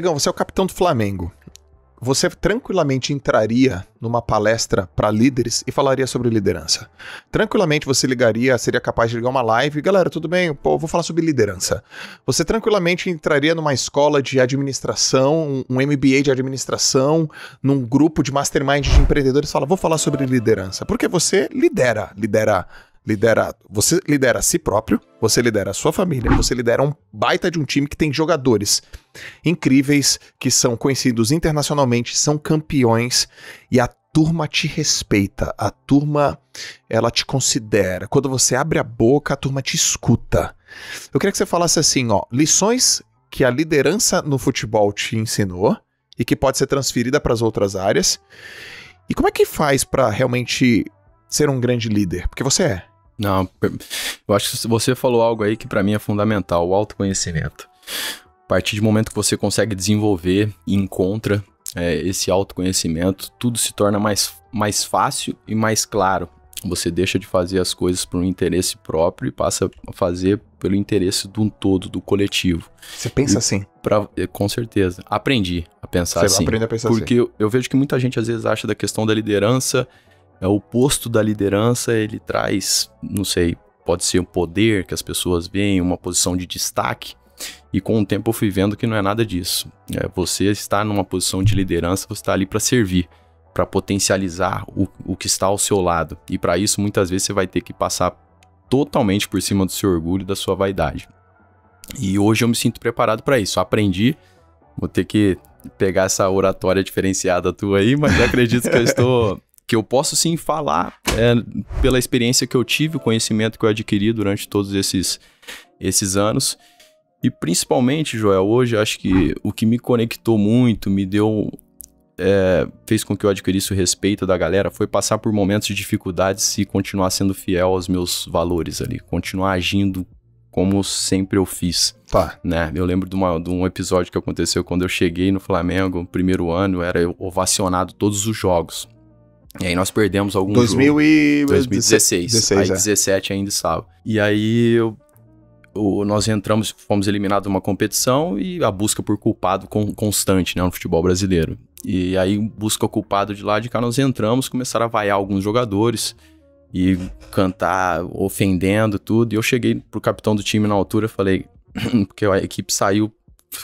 Pegão, você é o capitão do Flamengo. Você tranquilamente entraria numa palestra para líderes e falaria sobre liderança. Tranquilamente você ligaria, seria capaz de ligar uma live. Galera, tudo bem? Pô, vou falar sobre liderança. Você tranquilamente entraria numa escola de administração, um MBA de administração, num grupo de mastermind de empreendedores e fala, vou falar sobre liderança. Porque você lidera. Você lidera a si próprio, você lidera a sua família, você lidera um baita de um time que tem jogadores incríveis, que são conhecidos internacionalmente, são campeões e a turma te respeita, a turma ela te considera. Quando você abre a boca, a turma te escuta. Eu queria que você falasse assim, ó, lições que a liderança no futebol te ensinou e que pode ser transferida para as outras áreas. E como é que faz para realmente ser um grande líder? Porque você é. Não, eu acho que você falou algo aí que para mim é fundamental, o autoconhecimento. A partir do momento que você consegue desenvolver e encontra esse autoconhecimento, tudo se torna mais fácil e mais claro. Você deixa de fazer as coisas por um interesse próprio e passa a fazer pelo interesse de um todo, do coletivo. Você pensa assim? Com certeza. Aprendi a pensar assim. Você aprende a pensar assim. Porque eu vejo que muita gente às vezes acha da questão da liderança... É o posto da liderança, ele traz, não sei, pode ser um poder que as pessoas veem, uma posição de destaque. E com o tempo eu fui vendo que não é nada disso. Você está numa posição de liderança, você está ali para servir, para potencializar o que está ao seu lado. E para isso, muitas vezes, você vai ter que passar totalmente por cima do seu orgulho e da sua vaidade. E hoje eu me sinto preparado para isso. Aprendi, vou ter que pegar essa oratória diferenciada tua aí, mas eu acredito que eu estou... que eu posso sim falar pela experiência que eu tive, o conhecimento que eu adquiri durante todos esses anos. E principalmente, Joel, hoje acho que o que me conectou muito, me deu, fez com que eu adquirisse o respeito da galera, foi passar por momentos de dificuldades e continuar sendo fiel aos meus valores ali, continuar agindo como sempre eu fiz. Tá. Né? Eu lembro de um episódio que aconteceu quando eu cheguei no Flamengo, no primeiro ano, eu era ovacionado todos os jogos. E aí nós perdemos algum jogo. 2016. 16, aí 17 ainda estava. E aí nós entramos, fomos eliminados de uma competição e a busca por culpado constante, né, no futebol brasileiro. E aí busca o culpado de lá de cá, nós entramos, começaram a vaiar alguns jogadores e cantar, ofendendo tudo. E eu cheguei pro capitão do time na altura, falei, porque a equipe saiu,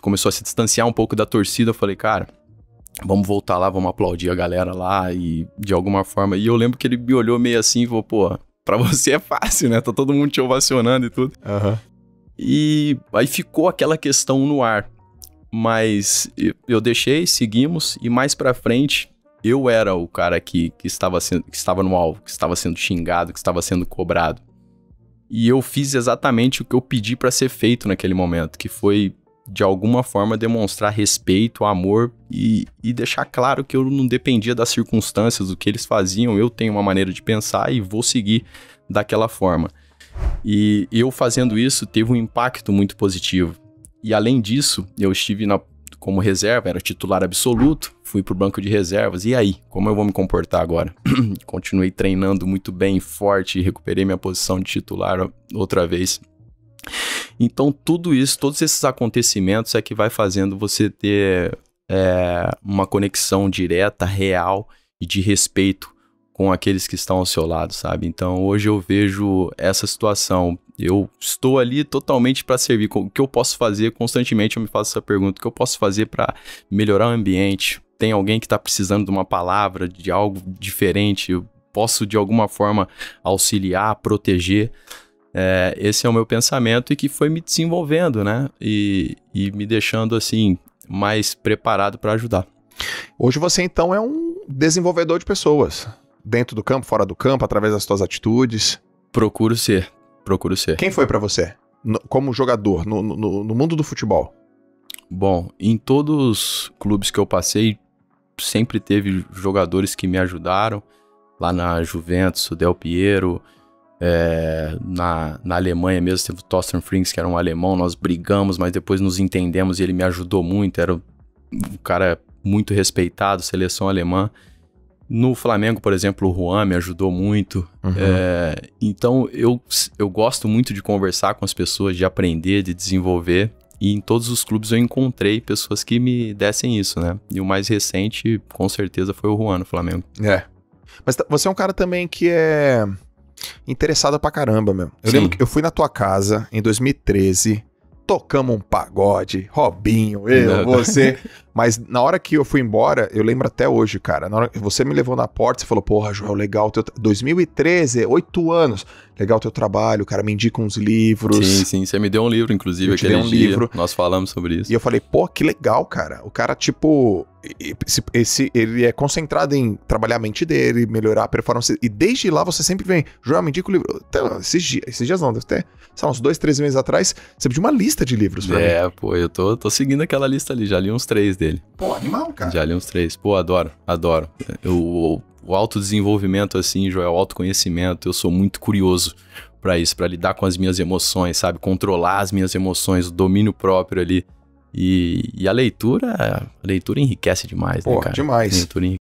começou a se distanciar um pouco da torcida, eu falei, cara... Vamos voltar lá, vamos aplaudir a galera lá e de alguma forma... E eu lembro que ele me olhou meio assim e falou, pô, pra você é fácil, né? Tá todo mundo te ovacionando e tudo. Uhum. E aí ficou aquela questão no ar. Mas eu deixei, seguimos e mais pra frente eu era o cara que estava no alvo, que estava sendo xingado, que estava sendo cobrado. E eu fiz exatamente o que eu pedi pra ser feito naquele momento, que foi... de alguma forma demonstrar respeito, amor e deixar claro que eu não dependia das circunstâncias, do que eles faziam, eu tenho uma maneira de pensar e vou seguir daquela forma. E eu fazendo isso teve um impacto muito positivo. E além disso, eu estive como reserva, era titular absoluto, fui para o banco de reservas, e aí? Como eu vou me comportar agora? Continuei treinando muito bem, forte, recuperei minha posição de titular outra vez. Então tudo isso, todos esses acontecimentos é que vai fazendo você ter uma conexão direta, real e de respeito com aqueles que estão ao seu lado, sabe? Então hoje eu vejo essa situação, eu estou ali totalmente para servir, o que eu posso fazer constantemente, eu me faço essa pergunta, o que eu posso fazer para melhorar o ambiente? Tem alguém que está precisando de uma palavra, de algo diferente, eu posso de alguma forma auxiliar, proteger? Esse é o meu pensamento e que foi me desenvolvendo, né? E me deixando, assim, mais preparado para ajudar. Hoje você, então, é um desenvolvedor de pessoas. Dentro do campo, fora do campo, através das suas atitudes. Procuro ser. Quem foi para você, como jogador, no mundo do futebol? Bom, em todos os clubes que eu passei, sempre teve jogadores que me ajudaram. Lá na Juventus, o Del Piero... na Alemanha mesmo, teve o Thorsten Frings, que era um alemão, nós brigamos, mas depois nos entendemos e ele me ajudou muito, era um cara muito respeitado, seleção alemã. No Flamengo, por exemplo, o Juan me ajudou muito. Uhum. Então eu gosto muito de conversar com as pessoas, de aprender, de desenvolver E em todos os clubes eu encontrei pessoas que me dessem isso, né? E o mais recente, com certeza, foi o Juan no Flamengo. É. Mas você é um cara também que é interessado pra caramba, meu. Eu lembro que eu fui na tua casa em 2013, tocamos um pagode, Robinho, eu, você. Mas na hora que eu fui embora, eu lembro até hoje, cara. Na hora que você me levou na porta, você falou, porra, Joel, legal o teu... 2013, 8 anos. Legal o teu trabalho, cara, me indica uns livros. Sim, sim, você me deu um livro, inclusive, aquele dia. Eu te dei um livro. Nós falamos sobre isso. E eu falei, pô, que legal, cara. O cara, tipo, ele é concentrado em trabalhar a mente dele, melhorar a performance. E desde lá você sempre vem, Joel, me indica o livro. Então, esses dias não, deve ter, sei lá, uns 2, 3 meses atrás, você pediu uma lista de livros pra mim. É, pô, eu tô seguindo aquela lista ali, já li uns 3 dele. Pô, animal, cara. Já li uns 3. Pô, adoro, adoro. O autodesenvolvimento, assim, Joel, o autoconhecimento, eu sou muito curioso pra isso, pra lidar com as minhas emoções, sabe? Controlar as minhas emoções, o domínio próprio ali. E a leitura enriquece demais, pô, né, cara? Demais.